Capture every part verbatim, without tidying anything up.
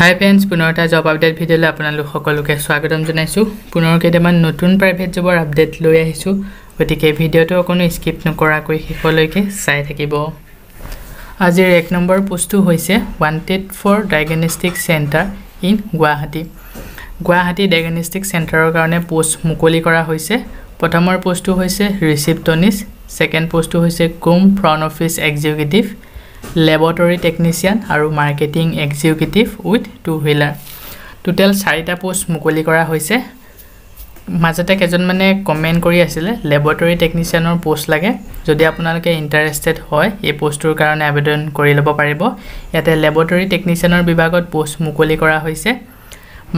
Hi friends, punar ta job update video le আপোনালোক সকলোকে স্বাগতম জনাইছো। পুনৰ কেতেমান নতুন প্ৰাইভেট জবৰ আপডেট লৈ আহিছো। গতিকে ভিডিওটো কোনো স্কিপ নকৰাকৈ শেষলৈকে চাই থাকিব। আজিৰ এক নম্বৰ পোষ্টটো হৈছে wanted for diagnostic center in Guwahati. Guwahati diagnostic centerৰ কাৰণে পোষ্ট মুকলি কৰা হৈছে। প্ৰথমৰ পোষ্টটো হৈছে receptionist, second পোষ্টটো হৈছে com front office executive, laboratory technician and marketing executive with two wheeler. Total four ta post mukoli kora hoise. Majate kejon mane comment kori asile laboratory technician or post lage. Jodi apnaloke interested hoy ei postor karone abedon kori lobo paribo. Yate laboratory technician or bibhagot post mukoli kora hoise.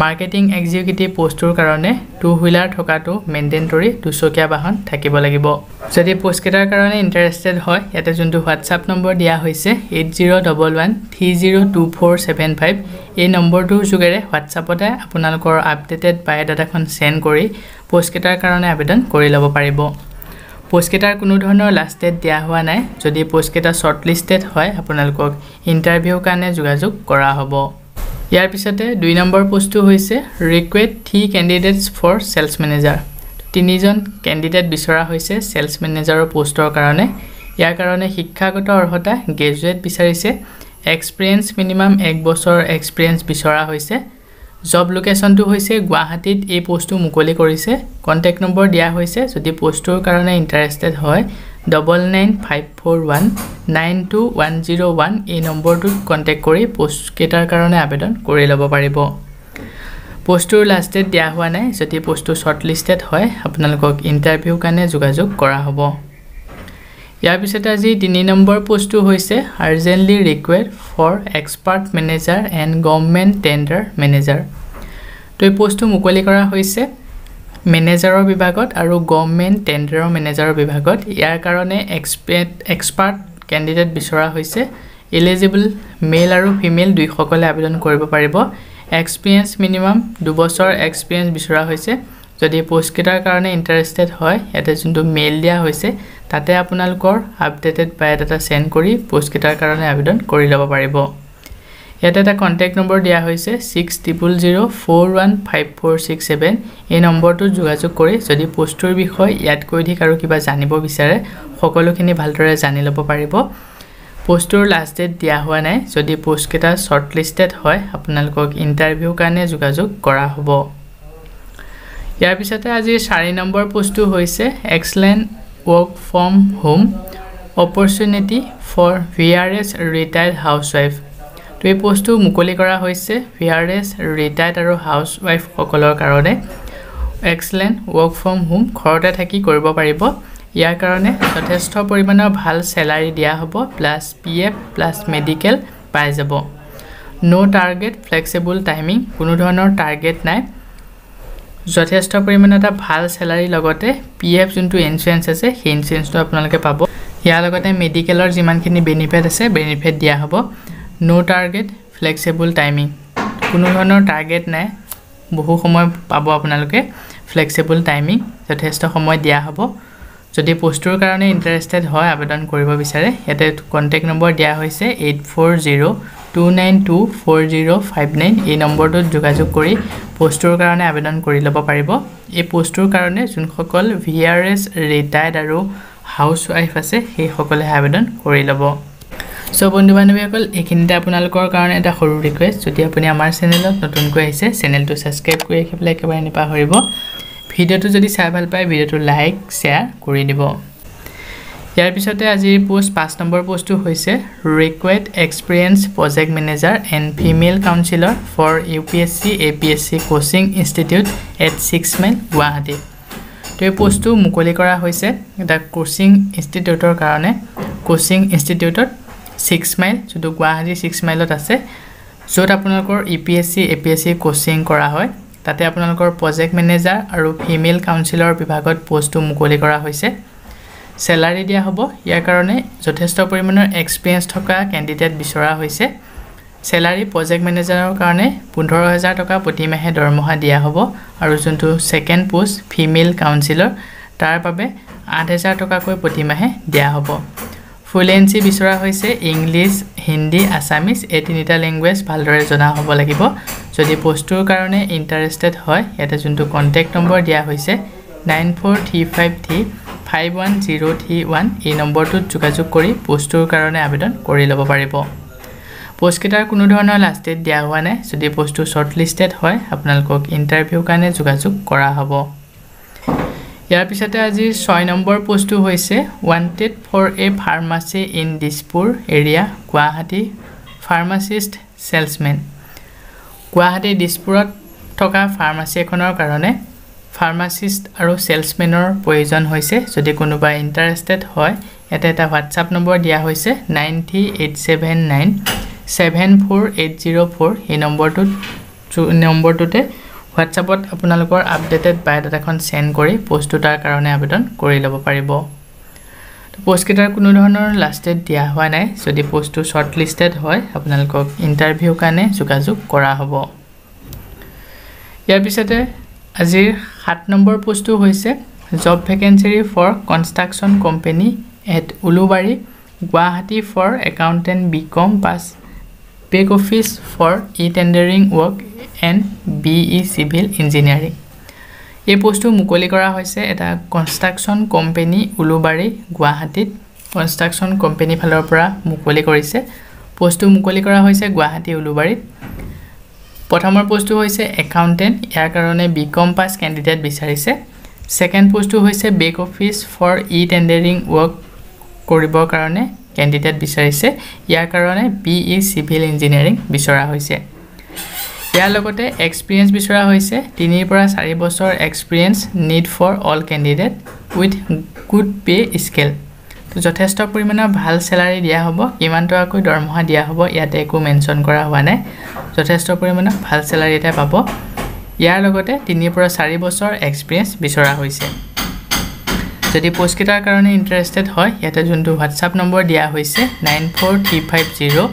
Marketing executive postor karone two wheeler thoka to mandatory dusokia bahan thakibo lagibo. Jodi post ketar karone interested hoy eta jontu WhatsApp number dia hoise eight zero one one three zero two four seven five ei number tu jugere WhatsApp ota apunalokor updated biodata kon send kori post ketar karone abedan kori lobo paribo. Post ketar kono dhoroner last date dia hua nai. Jodi post keta shortlisted hoy apunalokor interview karone jogajog kora hobo. Yar pisate two number post tu hoise request three candidates for sales manager. Tinijon candidate bisara hoise sales manager postor karone. Yar karone shikkhagoto orhota graduate bisarise, experience minimum ek boshor experience bisara hoise. Job location tu hoise Guwahati ei post tu mukoli korise. Contact number dia hoise jodi postor karone interested hoy double nine five four one nine two one zero one এই নম্বৰটো contact কৰি post কেটাৰ কাৰণে আবেদন কৰি লব পাৰিব। পোষ্টৰ লাষ্ট ডেট দিয়া হোৱা নাই। যদি পোষ্টটো শৰ্টলিস্টেড হয় আপোনালোকক ইন্টাৰভিউ কাৰণে যোগাযোগ কৰা হ'ব। ইয়াৰ পিছত আজি তিনি নম্বৰ পোষ্টটো হৈছে urgently required for expert manager and government tender manager। তো এই পোষ্টটো মুকলি কৰা হৈছে Manager বিভাগত আৰু government tender manager বিভাগত। ইয়াৰ কাৰণে expert expert candidate বিচৰা হৈছে। Eligible male আৰু female দুই সকলে আবেদন কৰিব পাৰিব। Experience minimum two বছৰ experience বিচৰা হৈছে। যদি পোষ্ট কেটাৰ কাৰণে interested হয় এটা যোনটো মেইল দিয়া হৈছে তাতে আপোনালোকৰ updated biodata send কৰি পোষ্ট কেটাৰ কাৰণে আবেদন কৰি লব পাৰিব। এটা এটা কন্টাক্ট নম্বৰ দিয়া হৈছে six zero zero four one five four six seven এই নম্বৰটো যোগাযোগ কৰি যদি পোষ্টৰ বিষয় ইয়াত কৈ অধিক আৰু কিবা জানিব বিচাৰে সকলোখিনি ভালদৰে জানি ল'ব পাৰিব। পোষ্টৰ লাষ্ট ডেট দিয়া হোৱা নাই। যদি পোষ্ট কেটা শৰ্টলিস্টেড হয় আপোনালোকক ইন্টাৰভিউ কাৰণে যোগাযোগ কৰা হ'ব। ইয়াৰ পিছতে আজি four নম্বৰ পোষ্টটো হৈছে excellent work from home opportunity for VRS retired housewife. তো এই পোষ্টটো মুকলি কৰা হৈছে ভিআৰএছ ৰিটায়াৰ্ড আৰু হাউছৱাইফ সকলৰ কাৰণে। এক্সেলেন্ট ৱৰ্ক ফ্ৰম হোম ঘৰতে থাকি কৰিব পাৰিব। ইয়াৰ কাৰণে যথেষ্ট পৰিমাণৰ ভাল সেলাৰী দিয়া হ'ব প্লাস পিএফ প্লাস মেডিকেল পাই যাব। নো টার্গেট ফ্লেক্সিবল টাইমিং, কোনো ধৰণৰ টাৰ্গেট নাই। যথেষ্ট পৰিমাণৰ এটা ভাল সেলাৰী লগতে পিএফ যোনটো ইনসুৰেন্স আছে সেই ইনসুৰেন্সটো আপোনালোকে পাব। ইয়াৰ লগতে মেডিকেলৰ যিমানখিনি বেনিফিট আছে বেনিফিট দিয়া হ'ব। No target, flexible timing. কোনো ধৰণৰ টার্গেট নাই। বহু সময় পাব আপোনালোকে flexible timing যথেষ্ট সময় দিয়া হ'ব। যদি পোষ্টৰ কাৰণে ইন্টাৰেস্টেড হয় আবেদন কৰিব বিচাৰে ইয়াতে কন্টাক্ট নম্বৰ দিয়া হৈছে eight four zero two nine two four zero five nine এই নম্বৰটোত যোগাযোগ কৰি পোষ্টৰ কাৰণে আবেদন কৰি ল'ব পাৰিব। এই পোষ্টৰ কাৰণে যোনসকল ভিআৰএছ ৰিটায়াৰ্ড আৰু হাউছৱাইফ আছে সেই সকলে আবেদন কৰি ল'ব। সো বন্ধু বান্ধৱীসকল এইখিনিতে আপোনালোকৰ কাৰণে এটা সৰু ৰিকুৱেষ্ট। যদি আপুনি আমাৰ চেনেলত নতুনকৈ আহিছে চেনেলটো সাবস্ক্ৰাইব কৰি ৰাখিব একেবাৰে নাপাহৰিব। ভিডিওটো যদি চাই ভাল পায় ভিডিওটো লাইক শেয়াৰ কৰি দিব। ইয়াৰ পিছতে আজি পোষ্ট five নম্বৰ পোষ্টটো হৈছে request experience project manager and female counsellor for UPSC APSC coaching institute at six mile Guwahati. তো এই পোষ্টটো মুকলি কৰা হৈছে এটা কোচিং ইনষ্টিটিউটৰ কাৰণে। কোচিং ইনষ্টিটিউটত six মাইল যটো গুৱাহাটী six মাইলত আছে যত আপোনালোকৰ ইপিএছসি এপিএছসি কোচিং কৰা হয় তাতে আপোনালোকৰ প্ৰজেক্ট মেনেজাৰ আৰু ফিমেল কাউন্সিলৰ বিভাগত পোষ্টটো মুকলি কৰা হৈছে। সেলাৰী দিয়া হ'ব। ইয়াৰ কাৰণে যথেষ্ট পৰিমাণৰ এক্সপেৰিয়েন্স থকা ক্যান্ডিডেট বিচৰা হৈছে। সেলাৰী প্ৰজেক্ট মেনেজাৰৰ কাৰণে পোন্ধৰ হাজাৰ টকা প্ৰতি মাহে দৰমহা দিয়া হ'ব আৰু যোনটো সেকেন্ড পোষ্ট ফিমেল কাউন্সিলৰ তাৰ বাবে আঠ হাজাৰ টকাকৈ প্ৰতি মাহে দিয়া হ'ব। Fluency bisora hoise English, Hindi, Assamese ei tinita language bhaldore jana hobo lagibo. Jodi postur karone interested hoy eta juntu contact number dia hoise nine four three five three five one zero three one ei number tu jogajog kori postur karone abedan kori lobo paribo. Post kitar kono dhoroner last date dia hua nai. Jodi postur shortlisted hoy apnalok interview karone jogajog kora hobo. Yar pisate aji six number post tu hoise wanted for a pharmacy in Dispur area Guwahati pharmacist salesman. Guwahati Dispurot thoka pharmacy ekonor karone pharmacist aru salesmanor proyojon hoise. Jodi konoba interested hoy eta eta WhatsApp number dia hoise nine three eight seven nine seven four eight zero four ei number tu number tu te WhatsApp ot apunalokor updated biodata kon send kori post tar karone abedan kori lobo paribo. To post kitar kono dhoronor last date dia hua nai. Jodi post tu shortlisted hoy apunalokor interview kane jogajog kora hobo. Yar bisate ajir seven number post tu hoise job vacancy for construction company at Ulubari Guwahati for accountant B com pass back office for e-tendering work and B E civil engineering. এই পোস্টটো মুকলি কৰা হৈছে এটা কনস্ট্ৰাকচন company Ulubari গুৱাহাটীত কনস্ট্ৰাকচন company ফালৰ পৰা মুকলি কৰিছে। পোস্টটো মুকলি কৰা হৈছে গুৱাহাটী উলুবাৰীত। প্ৰথমৰ পোস্টটো হৈছে একাউন্টেন্ট, ইয়াৰ কাৰণে বিকম পাছ ক্যান্ডিডেট বিচাৰিছে। সেকেন্ড পোস্টটো হৈছে back office for e tendering work কৰিবৰ কাৰণে ক্যান্ডিডেট বিচাৰিছে, ইয়াৰ কাৰণে B E civil engineering বিচৰা হৈছে। ইয়াৰ লগতে এক্সপেৰিয়েন্স বিচৰা হৈছে তিনিৰ পৰা চাৰি বছৰ experience need for all candidate with good pay scale. তো যথেষ্ট পৰিমাণৰ ভাল স্যালাৰি দিয়া হ'ব, কিমান টকাকৈ দৰমহা দিয়া হ'ব ইয়াতে একো মেনশন কৰা হোৱা নাই। যথেষ্ট পৰিমাণৰ ভাল স্যালাৰি এটা পাব। ইয়াৰ লগতে তিনিৰ পৰা চাৰি বছৰ এক্সপেৰিয়েন্স বিচৰা হৈছে। যদি পোস্ট কিটাৰ কাৰণে ইন্টাৰেস্টেড হয় ইয়াতে যোনটো WhatsApp নম্বৰ দিয়া হৈছে nine four three five zero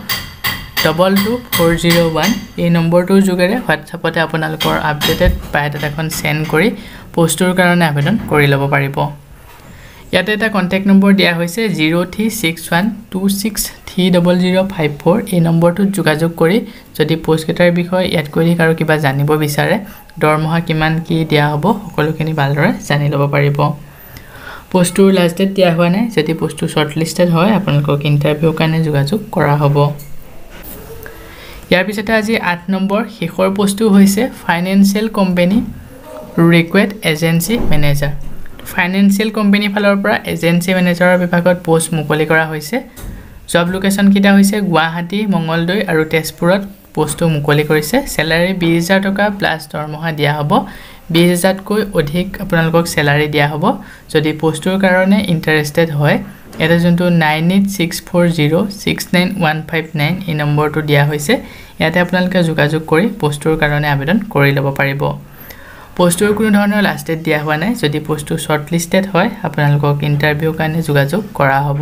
two two four zero one এই নম্বৰটো যোগেৰে WhatsAppতে আপোনালোকৰ আপডেটেড বায়োডাটাখন সেন্ড কৰি পোস্টৰ কাৰণে আবেদন কৰি ল'ব পাৰিব। ইয়াতে এটা কন্টাক্ট নম্বৰ দিয়া হৈছে zero three six one two six three zero zero five four এই নম্বৰটো যোগাযোগ কৰি যদি পোস্ট কিটাৰ বিষয়ে ইয়াত কৰি আৰু কিবা জানিব বিচাৰে, দৰমহা কিমান কি দিয়া হ'ব সকলোখিনি ভালদৰে জানি ল'ব পাৰিব। পোস্টৰ লাষ্ট ডেট দিয়া হোৱা নাই। যদি পোস্টটো শৰ্টলিস্টেড হয় আপোনালোকক ইন্টাৰভিউ কাৰণে যোগাযোগ কৰা হ'ব। ইয়াৰ পিছতে আজি eight নম্বৰ শেষৰ পোস্টটো হৈছে financial company recruit agency manager. Financial company ফালৰ পৰা এজেন্সি ম্যানেজাৰৰ বিভাগত পোস্ট মুকলি কৰা হৈছে। জব লোকেশন কিটা হৈছে গুৱাহাটী, মঙ্গলদৈ আৰু তেজপুৰত পোস্টটো মুকলি কৰিছে। স্যালাৰি বিশ হাজাৰ টকা প্লাস দৰমহা দিয়া হ'ব। বিশ হাজাৰ কৈ অধিক আপোনালোকক স্যালাৰি দিয়া হ'ব। যদি পোস্টৰ কাৰণে ইন্টারেস্টেড হয় এটা যোনটো nine eight six four zero six nine one five nine এই নম্বৰটো দিয়া হৈছে, ইয়াতে আপোনালোকে যোগাযোগ কৰি পোস্টৰ কাৰণে আবেদন কৰি ল'ব পাৰিব। পোস্টৰ কোনো ধৰণৰ লাষ্ট ডেট দিয়া হোৱা নাই। যদি পোস্টটো শৰ্টলিস্টেড হয় আপোনালোকক ইন্টাৰভিউ কাৰণে যোগাযোগ কৰা হ'ব।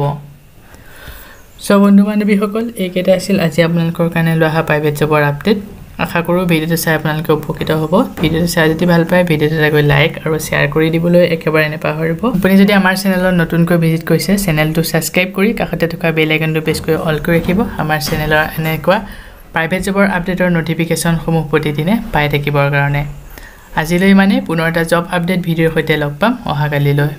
সো বন্ধু বান্ধৱীসকল, এইকেইটা আছিল আজি আপোনালোকৰ কাৰণে লোৱা প্ৰাইভেট জবৰ আপডেট। আশা কৰোঁ ভিডিঅ'টো চাই আপোনালোকে উপকৃত হ'ব। ভিডিঅ'টো চাই যদি ভাল পায় ভিডিঅ'টো এটা লাইক আৰু শ্বেয়াৰ কৰি দিবলৈ একেবাৰে নাপাহৰিব। আপুনি যদি আমাৰ চেনেলত নতুনকৈ ভিজিট কৰিছে চেনেলটো ছাবস্ক্ৰাইব কৰি কাষতে থকা বেল আইকনটো প্ৰেছ কৰি অল কৰি ৰাখিব। আমাৰ চেনেলৰ এনেকুৱা প্ৰাইভেট জবৰ আপডেটৰ নটিফিকেশ্যনসমূহ প্ৰতিদিনে পাই থাকিবৰ কাৰণে আজিলৈ মানে পুনৰ এটা জব আপডেট ভিডিঅ'ৰ সৈতে লগ পাম অহাকালিলৈ।